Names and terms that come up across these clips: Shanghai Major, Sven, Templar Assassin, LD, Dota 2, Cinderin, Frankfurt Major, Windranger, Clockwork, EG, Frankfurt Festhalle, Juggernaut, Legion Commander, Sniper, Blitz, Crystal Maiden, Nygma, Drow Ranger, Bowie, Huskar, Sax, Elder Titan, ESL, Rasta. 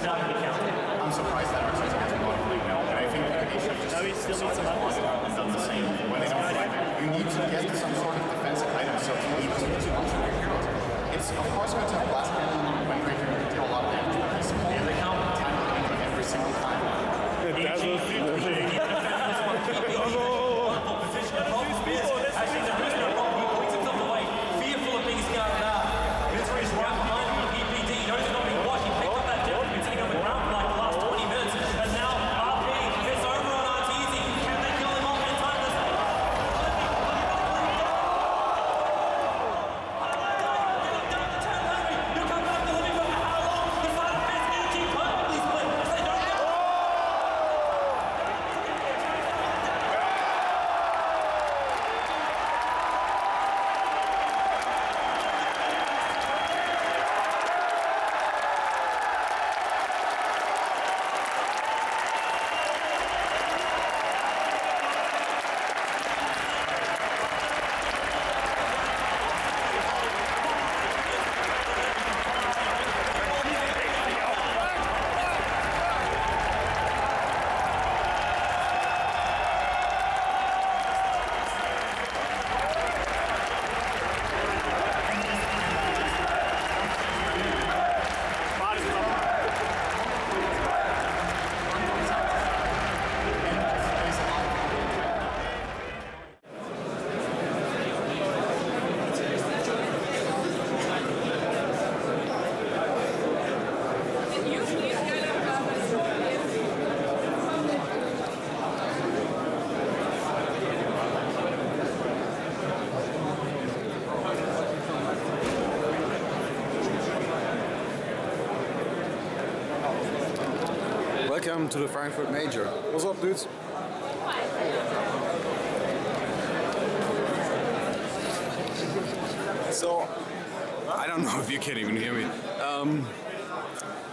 is not going to be counted. I'm surprised that ours hasn't gone blue now, and I think that they should just... No, we still need some others. It's not the same. When they don't fly, you need to get some sort of defensive item, so you need to use one of your heroes. It's, of course, going to have blast cannon when you're going to do a lot of damage. Yeah, they count the time limit every single time. Yeah, Dazzle's losing. Oh! Actually, the prisoner of Bob, he points himself away, fearful of being scouted out. Misery's wrapped mind on the EPD. He knows he's not being watched. He picked up that death. He's been taking over the ground for like the last 20 minutes. And now, RP gets over on RTZ. Can they kill him off in time this day? You come back to living for how long? The final fist energy perfectly split. As they don't get... Welcome to the Frankfurt Major. What's up, dudes? So, I don't know if you can even hear me.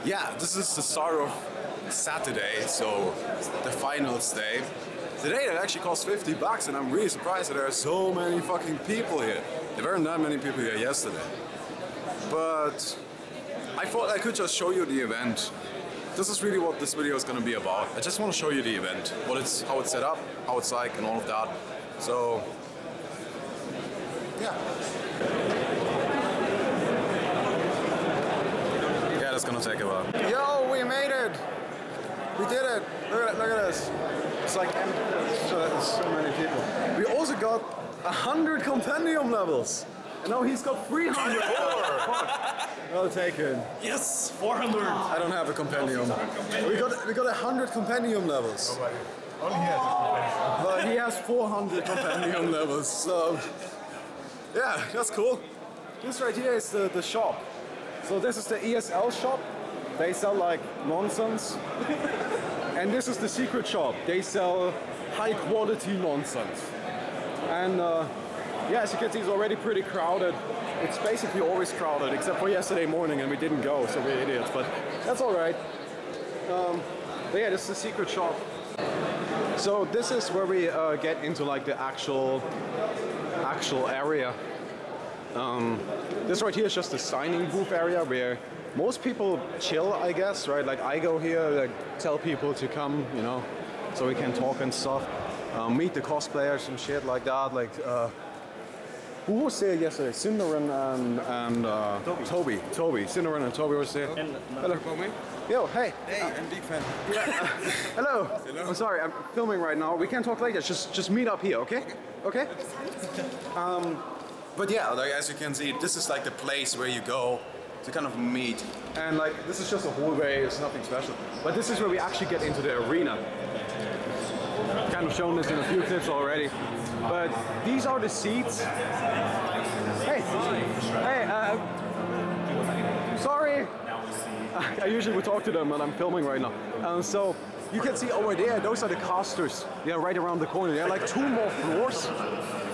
Yeah, this is the start of Saturday, so the finals day. Today that actually cost $50 and I'm really surprised that there are so many fucking people here. There weren't that many people here yesterday. But I thought I could just show you the event. This is really what this video is going to be about. I just want to show you the event, what it's, how it's set up, how it's like, and all of that. So, yeah, that's going to take a while. Yo, we made it! We did it! Look at this. It's like so many people. We also got 100 compendium levels, and now he's got 300 more. Well taken. Yes, 400. I don't have a compendium. We got 100 compendium levels. Only he has a compendium. But he has 400 compendium levels. So yeah, that's cool. This right here is the shop. So this is the ESL shop. They sell like nonsense. And this is the secret shop. They sell high quality nonsense. And yeah, as you can see, it's already pretty crowded. It's basically always crowded, except for yesterday morning, and we didn't go, so we're idiots, but that's alright. But yeah, this is the secret shop. So this is where we get into like the actual area. This right here is just the signing booth area where most people chill, I guess, right? Like I go here, like tell people to come, you know, so we can talk and stuff. Meet the cosplayers and shit like that, like... Who was there yesterday? Cinderin and Toby. Toby. Cinderin and Toby was there. And hello. Yo, hey. Hey, I'm big fan. Yeah. Hello. Hello. I'm sorry, I'm filming right now. We can talk later. Just meet up here, okay? Okay? But yeah, like as you can see, this is like the place where you go to kind of meet. And like this is just a hallway, it's nothing special. But this is where we actually get into the arena. I've kind of shown this in a few clips already. But these are the seats. Hey, hey, sorry. I usually would talk to them, and I'm filming right now. So you can see over there, those are the casters. They are right around the corner. There are like 2 more floors.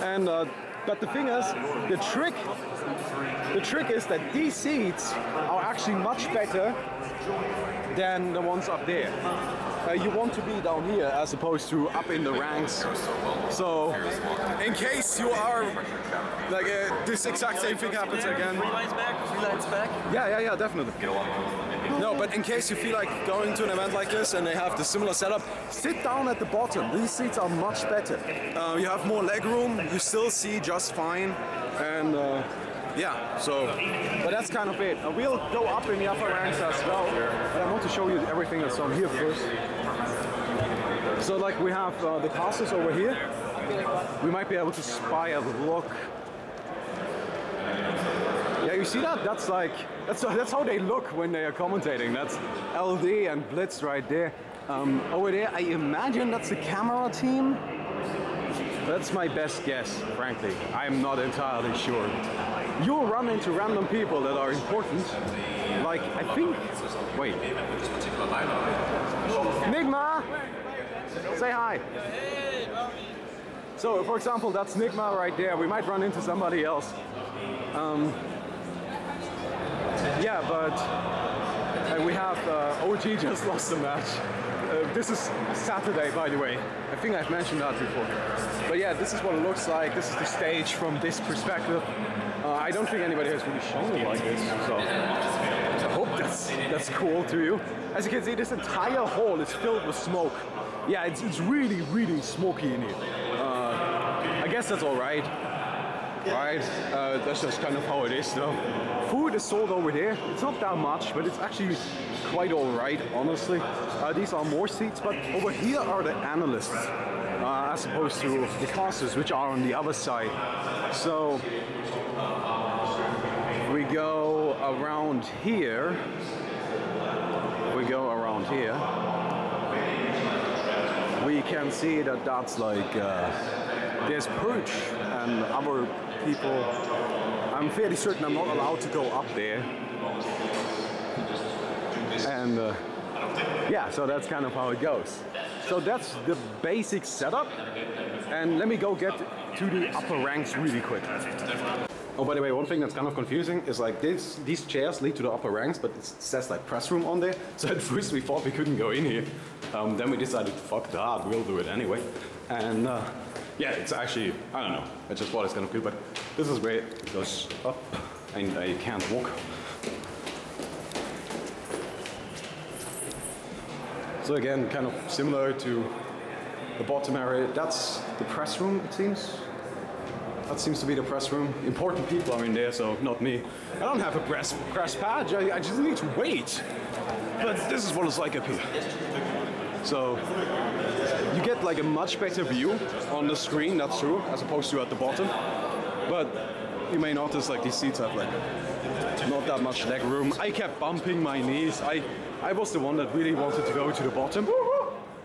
And but the thing is, the trick is that these seats are actually much better than the ones up there. you want to be down here as opposed to up in the ranks. So, in case you are like this exact same thing happens again. Three lines back. Yeah, definitely. No, but in case you feel like going to an event like this and they have the similar setup, sit down at the bottom. These seats are much better. You have more leg room. You still see just fine, and yeah. So, but that's kind of it. We'll go up in the upper ranks as well. But I want to show you everything that's on here first. So, like, we have the castles over here. We might be able to spy a look. Yeah, you see that? That's like that's how they look when they are commentating. That's LD and Blitz right there. Over there, I imagine that's the camera team. That's my best guess, frankly. I'm not entirely sure. You'll run into random people that are important. Like, I think... Wait. Nygma! Say hi! So, for example, that's Nygma right there. We might run into somebody else. Yeah, but we have... OG just lost the match. This is Saturday, by the way. I think I've mentioned that before. But yeah, this is what it looks like. This is the stage from this perspective. I don't think anybody has really shown it like this, so I hope that's cool to you. As you can see, this entire hall is filled with smoke. Yeah, it's really, really smoky in here. I guess that's all right. Right? That's just kind of how it is, though. Food is sold over there. It's not that much, but it's actually quite all right, honestly. These are more seats, but over here are the analysts, as opposed to the casters, which are on the other side. So we go around here. We can see that that's like there's Perch and other people. I'm fairly certain I'm not allowed to go up there. And yeah, so that's kind of how it goes. So that's the basic setup. And let me go get to the upper ranks really quick. Oh, by the way, one thing that's kind of confusing is like this, these chairs lead to the upper ranks, but it says like press room on there. So at first we thought we couldn't go in here. Then we decided, fuck that, we'll do it anyway. And yeah, it's actually, I don't know, I just thought it's kind of cool, but this is where it goes up and I can't walk. So again, kind of similar to the bottom area. That's the press room, it seems. That seems to be the press room. Important people are in there, so not me. I don't have a press badge, I just need to wait. But this is what it's like up here. So you get like a much better view on the screen, that's true, as opposed to at the bottom. But you may notice like these seats have like not that much leg room. I kept bumping my knees. I was the one that really wanted to go to the bottom,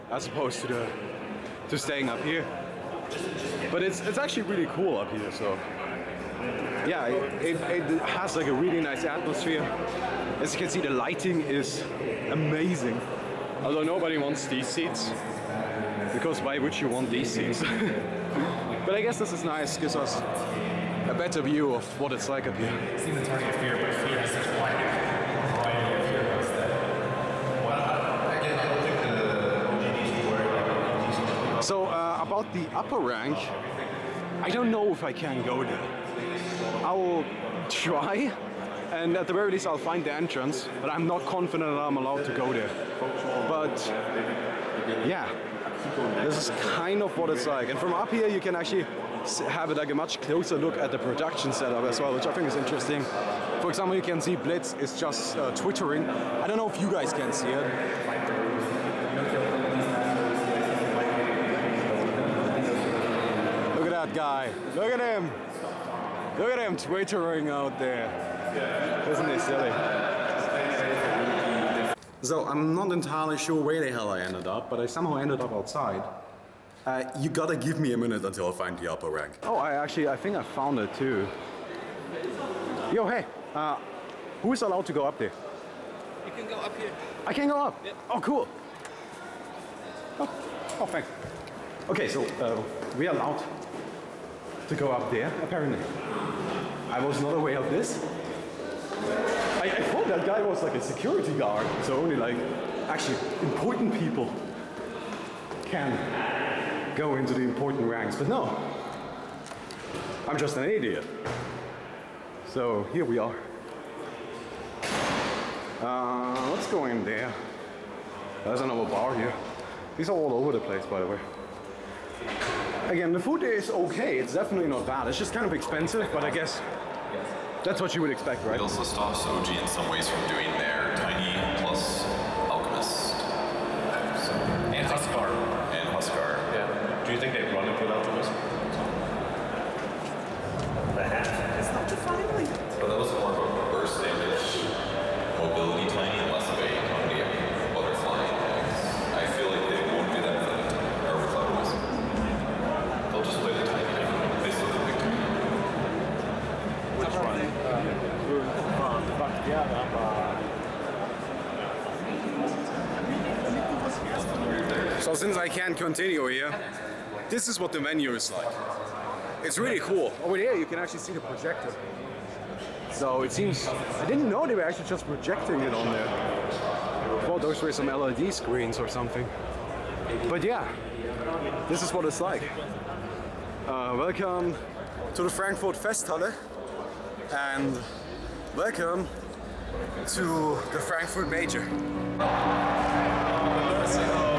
as opposed to staying up here. But it's actually really cool up here. So yeah, it has like a really nice atmosphere. As you can see, the lighting is amazing. Although nobody wants these seats, because why would you want these seats? But I guess this is nice. Gives us a better view of what it's like up here. I've seen the target fear, but fear has such light. So about the upper rank, I don't know if I can go there. I will try, and at the very least I'll find the entrance, but I'm not confident that I'm allowed to go there. But yeah, this is kind of what it's like. And from up here you can actually have like a much closer look at the production setup as well, which I think is interesting. For example, you can see Blitz is just twittering. I don't know if you guys can see it. That guy. Look at him. Look at him twittering out there. Yeah. Isn't he silly? So I'm not entirely sure where the hell I ended up, but I somehow ended up outside. You gotta give me a minute until I find the upper rank. Oh, I think I found it too. Yo, hey, who is allowed to go up there? You can go up here. I can go up? Yep. Oh, cool. Oh, thanks. Okay, so we are allowed to go up there, apparently. I was not aware of this. I thought that guy was like a security guard, so only like, actually, important people can go into the important ranks. But no, I'm just an idiot. So here we are. Let's go in there. There's another bar here. These are all over the place, by the way. Again, the food is okay. It's definitely not bad. It's just kind of expensive, but I guess that's what you would expect, right? It also stops OG in some ways from doing their tiny plus alchemist. So. And Huskar. And Huskar. Yeah. Do you think they'd run it with alchemist? The hat is not defining. But that was more of a burst damage, mobility tiny, and less of a butterfly attacks. I feel like they won't do that with the alchemist. They'll just play the tiny. They still do the big tiny. Which one? So since I can't continue here, this is what the menu is like. It's really cool. Over here you can actually see the projector. So it seems, I didn't know they were actually just projecting it on there. I thought those were some LED screens or something. But yeah, this is what it's like. Welcome to the Frankfurt Festhalle and welcome to the Frankfurt Major. Solo.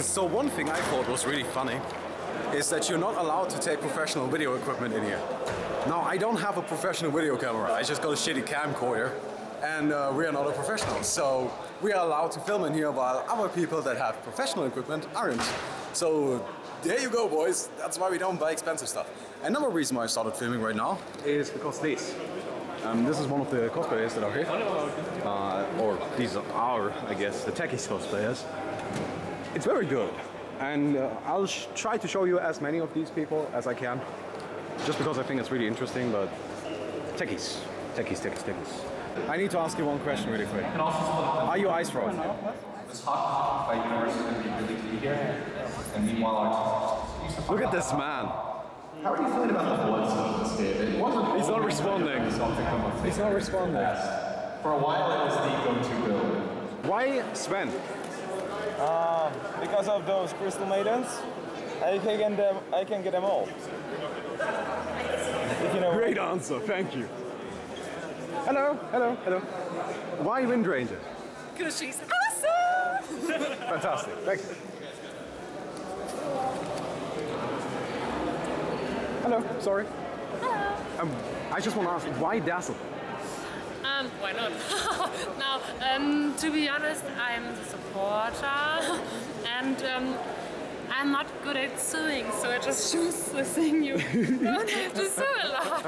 So one thing I thought was really funny is that you're not allowed to take professional video equipment in here. Now, I don't have a professional video camera. I just got a shitty camcorder, and we are not a professional. So we are allowed to film in here while other people that have professional equipment aren't. So there you go, boys. That's why we don't buy expensive stuff. Another reason why I started filming right now is because this. This is one of the cosplayers that are here. Or these are our, I guess, the techies cosplayers. It's very good. And I'll try to show you as many of these people as I can. Just because I think it's really interesting, but techies. Techies, techies, techies. I need to ask you one question really quick. Are you ice road? It's hot by university and we really be here. And meanwhile, our look at this man. How are you feeling about the blood substance, David? He's not responding. He's not responding. For a while, it was the go-to build. Why Sven? Because of those Crystal Maidens, I can get them all. You know. Great answer, thank you. Hello, hello, hello. Why Windranger? Because she's awesome! Fantastic, thank you. Hello, sorry. Hello. I just want to ask, why Dazzle? Why not? Now, to be honest, I'm the supporter and I'm not good at sewing, so I just choose the thing you don't have to sew a lot.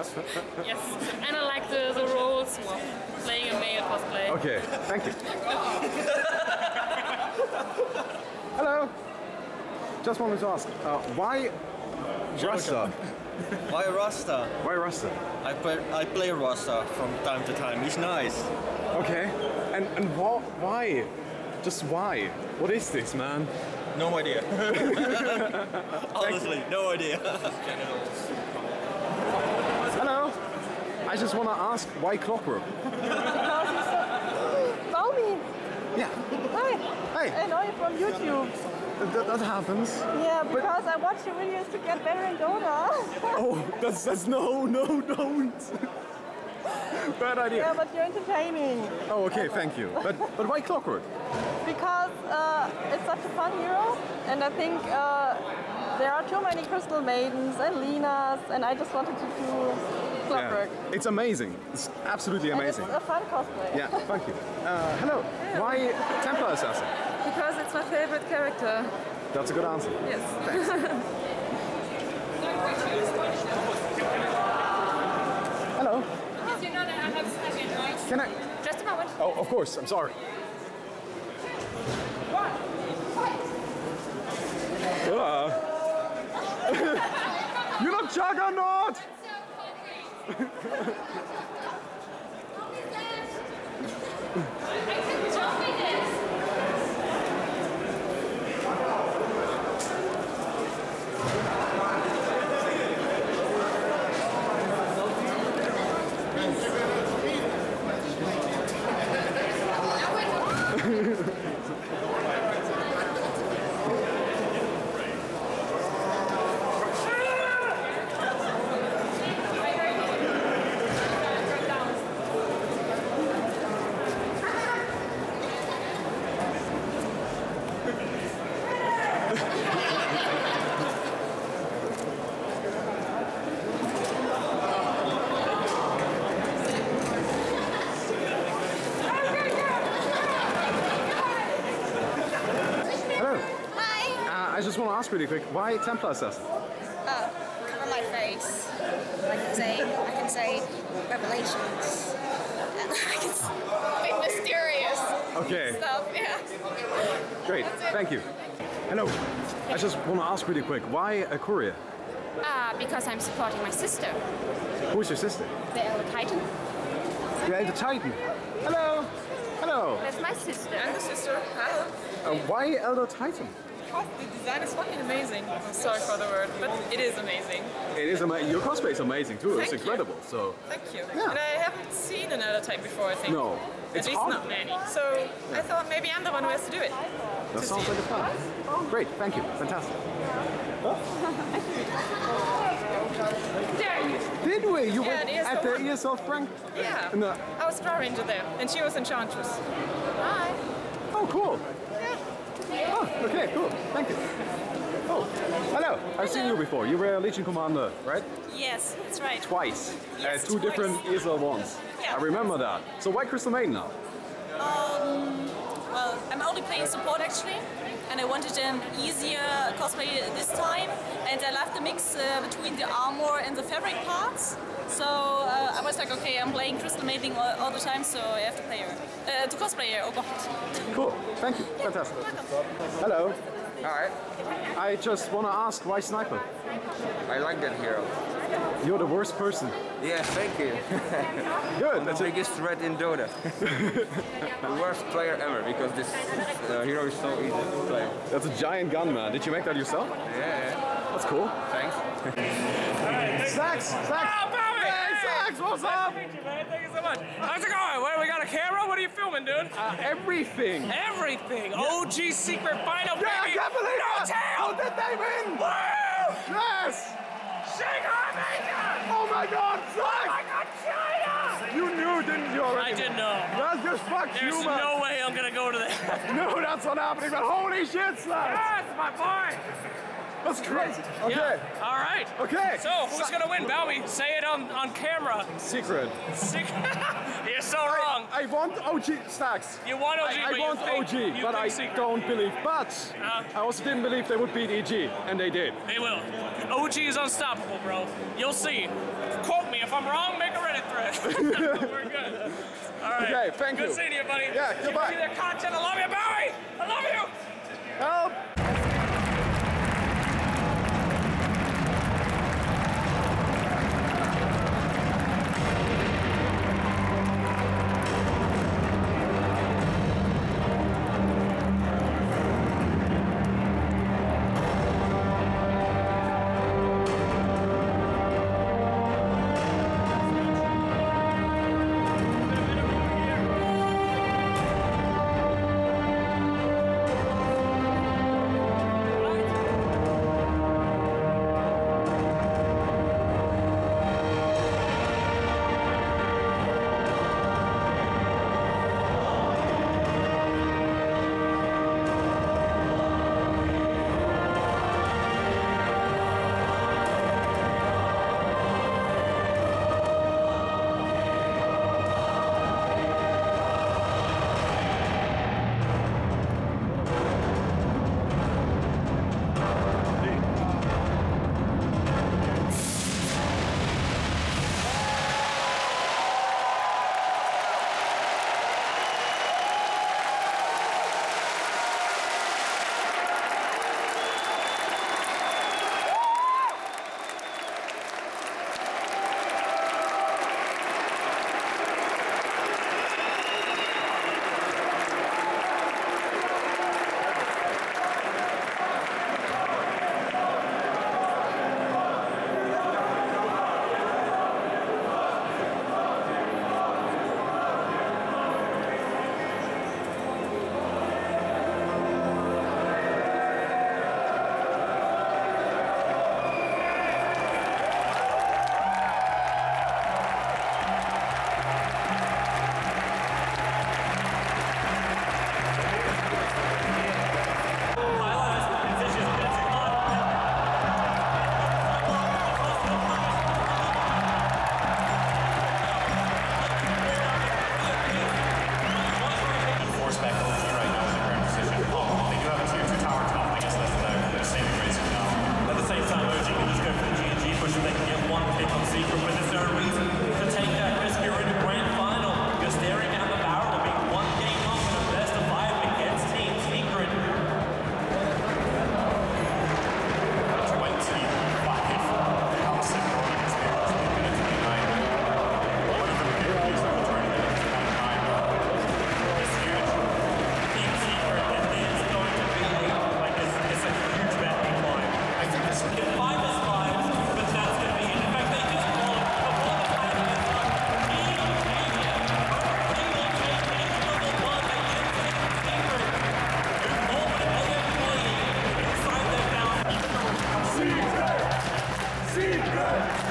Yes, and I like the roles of playing a male cosplay. Okay, thank you. Hello. Just wanted to ask, why Rasta? Why Rasta? Why Rasta? I play Rasta from time to time. He's nice. Okay. And why? Just why? What is this, man? No idea. Honestly, no idea. Hello. I just want to ask why Clockwork? Bowie. Yeah. Hi. Hi. I know you from YouTube. That happens. Yeah, because I watch your videos to get better in Dota. Oh, that's no, don't. Bad idea. Yeah, but you're entertaining. Oh, okay, thank you. But why Clockwork? Because it's such a fun hero, and I think there are too many Crystal Maidens and Linas, and I just wanted to do Clockwork. Yeah, it's amazing. It's absolutely amazing. And it's a fun cosplay. Yeah, thank you. Hello. Yeah. Why Templar Assassin? Because it's my favorite character. That's a good answer. Yes. Thanks. Hello. Yes, you know that I have special noise. Can I? Just a moment. Oh, of course. I'm sorry. You look Juggernaut! I couldn't really quick, why Templar Assassin? Cover my face. I can say revelations. And I can be mysterious. Okay. Stuff, yeah. Great, thank you. Hello. I just want to ask really quick, why a courier? Because I'm supporting my sister. Who's your sister? The Elder Titan. The Elder Titan? Hello. Hello. That's my sister. I'm the sister. Hello. Why Elder Titan? The design is fucking amazing. I'm sorry for the word, but it is amazing. It is amazing. Your cosplay is amazing too. Thank it's incredible. You. So thank you. Yeah. And I haven't seen another type before. I think no, it's at least not many. So yeah. I thought maybe I'm the one who has to do it. That sounds like a plan. Oh. Great. Thank you. Fantastic. There you. Did we? You went at the ESL Frank? Yeah. No. I was Drow Ranger there, and she was Enchantress. Hi. Oh, cool. Yeah. Oh, Okay, cool. Thank you. Oh, hello. I've seen you before. You were a Legion Commander, right? Yes, that's right. Twice. Yes, two different ESL ones. Yeah. I remember that. So why Crystal Maiden now? Well, I'm only playing support actually, and I wanted an easier cosplay this time, and I love the mix between the armor and the fabric parts. So I was like, okay, I'm playing Crystal Maiden all the time, so I have to play her, to cosplay her. Oh god. Cool. Thank you. Yeah, fantastic. Hello. Hi. I just want to ask, why Sniper? I like that hero. You're the worst person. Yeah, thank you. Good. That's the biggest threat in Dota. The worst player ever, because this hero is so easy to play. That's a giant gun, man. Did you make that yourself? Yeah, yeah. That's cool. Thanks. Sax! Sax! What's up? Nice to meet you, man. Thank you so much. How's it going? What, we got a camera? What are you filming, dude? Everything. Everything. Yeah. OG secret final, yeah, baby. I can't believe no tail. How did they win? Woo! Yes. Shanghai Major. Oh my God, Zach. Oh my God, China. You knew, didn't you? Already? I didn't know. That's just fucked you, man. There's no way I'm gonna go to that. No, that's not happening. But holy shit, Zach. Yes, my boy. That's crazy. Okay. Yeah. All right. Okay. So who's gonna win, Bowie? Say it on camera. Secret. Secret. You're so wrong. I want OG Stacks. You want OG? I want OG, but I don't believe. But I also didn't believe they would beat EG, and they did. They will. OG is unstoppable, bro. You'll see. Quote me if I'm wrong. Make a Reddit thread. We're good. All right. Okay. Thank you. Good seeing you, buddy. Yeah. Goodbye. Keep the content. I love you, Bowie. I love you. Help. Secret!